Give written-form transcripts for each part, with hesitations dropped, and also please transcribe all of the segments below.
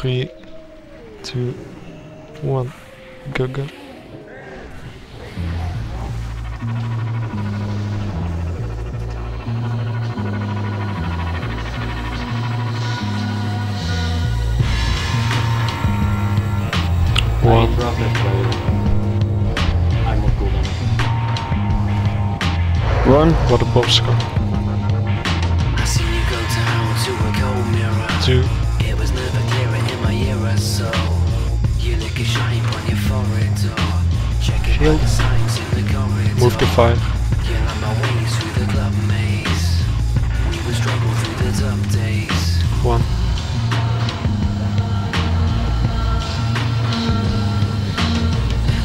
3, 2, 1, go. Run, what a popsicle. I seen you go down to a cold mirror. 2. It was never clearer in my era, so you lick a shine on your forehead door. Check it out, the signs in the corridor. Move to 5. Yeah, I'm my way through the club maze. We would struggle through the tough days. 1.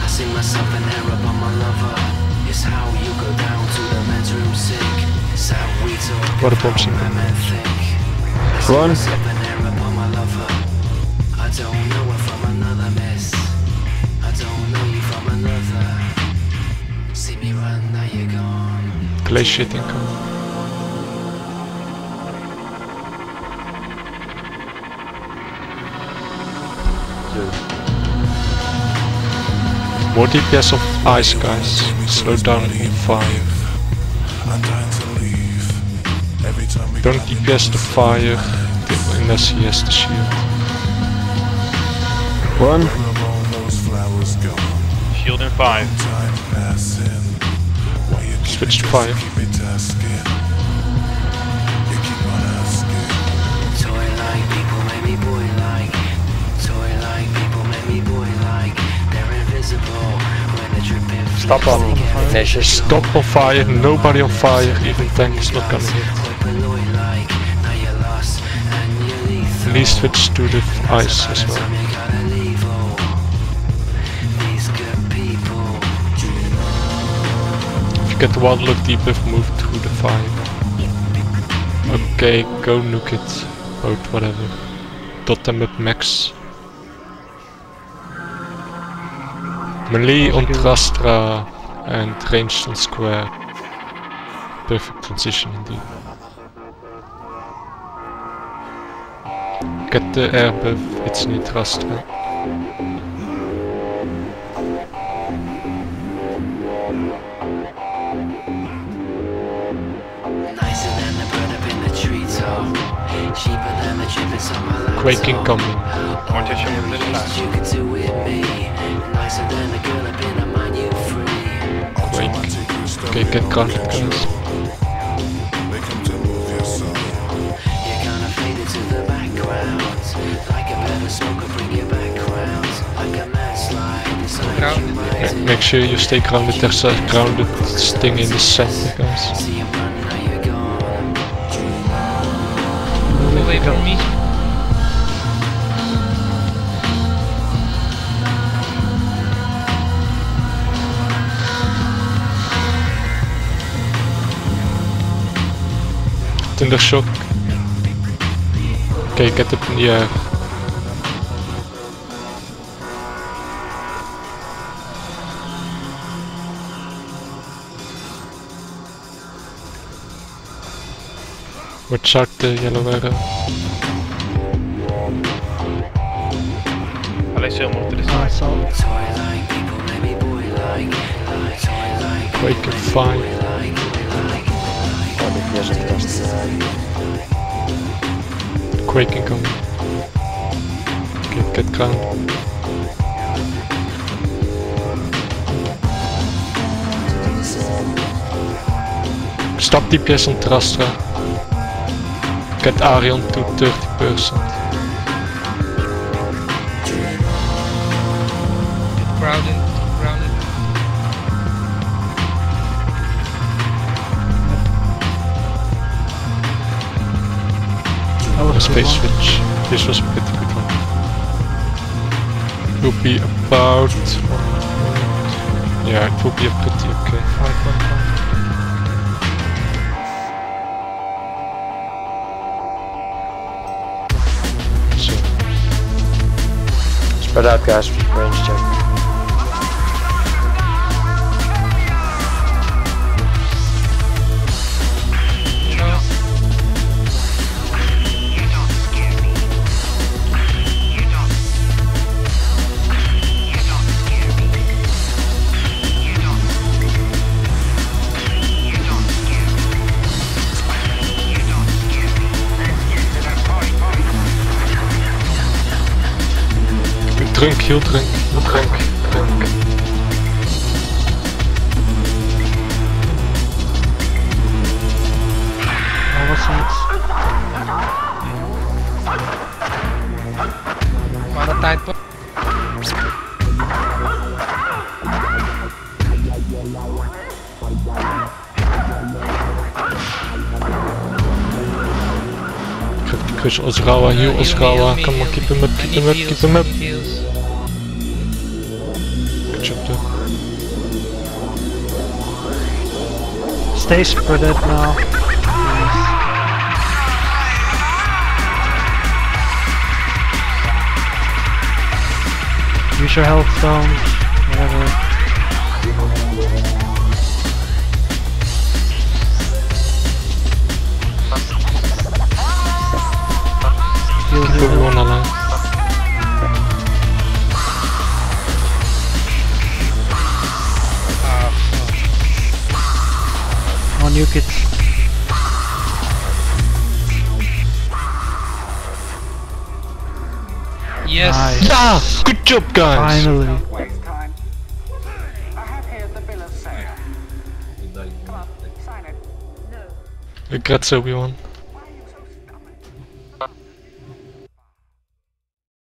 I see myself an error upon my lover. It's how you go down. What a boxing man. Run. I don't know her from another miss. I don't know you from another. See me run, now you're gone. Play shitting. More DPS of ice, guys. Slow down in 5. Don't DPS the fire unless he has the shield. 1. Shield in 5. Switch to 5. Toy-like people make me boy-like. Toy-like people make me boy-like. They're invisible when they're dripping. Stop on fire. Stop on fire. Nobody on fire. Even tank is not gonna hit. Please switch to the ice as well. If you get the wild look debuff, move to the 5. Okay, go nuke it. Boat, whatever. Dot them at max. Melee on Trastra and ranged on square. Perfect transition indeed. Get the air buff, it's not Trastra. Nicer than the bird up in the treetop. Cheaper than the chippets on my laptop. Quaking coming. Mortician with this flash. You could do with me. Nicer than the girl up in a mind you free. Quake. Okay, get grounded, guys. Make sure you stay grounded, there's a grounded sting in the center, guys. Away from me. Thundershock. Okay, get it in the air. Watch out the yellow arrow. Quake at 5. Quake incoming. Okay, get ground. Stop DPS on Trastra. Get Arion to 30%. Get grounded. Our space switch. This was a pretty good one. It will be about... yeah, it will be a pretty okay. 5.5. Spread out, guys. Range check. You don't scare me. You drink, you drink, you drink, drink. Oh, was jetzt? War der Zeitpunkt? Push Osgawa, you Osgawa, come on, keep him up, keep him up, keep him up. Good job, dude. Stay spreaded now. Please. Use your health down, whatever. Keep everyone alive. Oh, new kids. Yes! Nice. Ah, good job, guys! Finally. Don't waste time. I have here the bill of sale. Come on, sign it. No. Congrats, everyone.